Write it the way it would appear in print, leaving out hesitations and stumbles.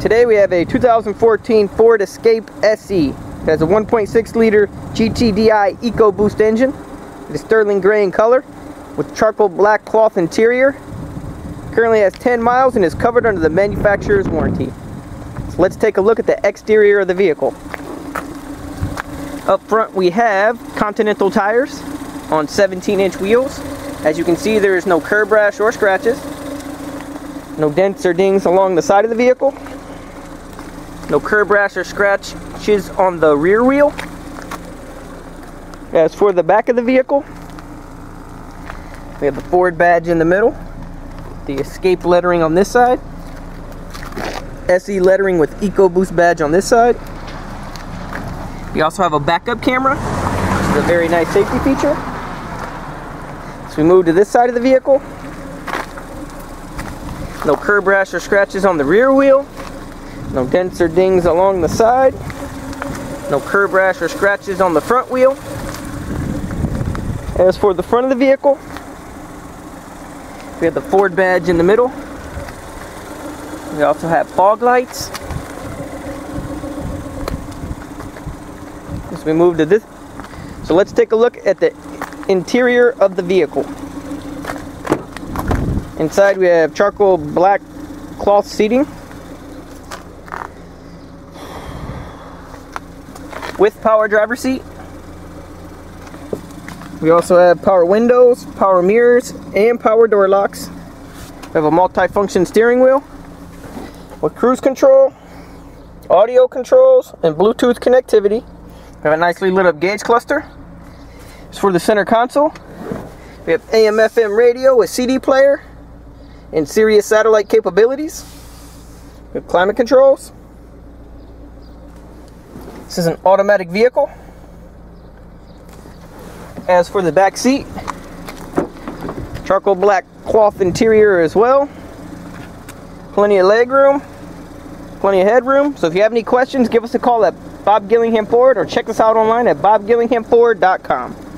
Today we have a 2014 Ford Escape SE. It has a 1.6 liter GTDI EcoBoost engine. It is sterling gray in color with charcoal black cloth interior. Currently has 10 miles and is covered under the manufacturer's warranty. So let's take a look at the exterior of the vehicle. Up front we have Continental tires on 17-inch wheels. As you can see, there is no curb rash or scratches. No dents or dings along the side of the vehicle. No curb rash or scratches on the rear wheel. As for the back of the vehicle, we have the Ford badge in the middle, the Escape lettering on this side, SE lettering with EcoBoost badge on this side. We also have a backup camera, which is a very nice safety feature. So we move to this side of the vehicle. No curb rash or scratches on the rear wheel. No dents or dings along the side. No curb rash or scratches on the front wheel. As for the front of the vehicle, we have the Ford badge in the middle. We also have fog lights. As we move to this, so let's take a look at the interior of the vehicle. Inside we have charcoal black cloth seating with power driver seat. We also have power windows, power mirrors, and power door locks. We have a multi-function steering wheel with cruise control, audio controls, and Bluetooth connectivity. We have a nicely lit up gauge cluster. As for the center console, we have AM/FM radio with CD player and Sirius satellite capabilities. We have climate controls. This is an automatic vehicle. As for the back seat, charcoal black cloth interior as well. Plenty of leg room, plenty of headroom. So if you have any questions, give us a call at Bob Gillingham Ford or check us out online at bobgillinghamford.com.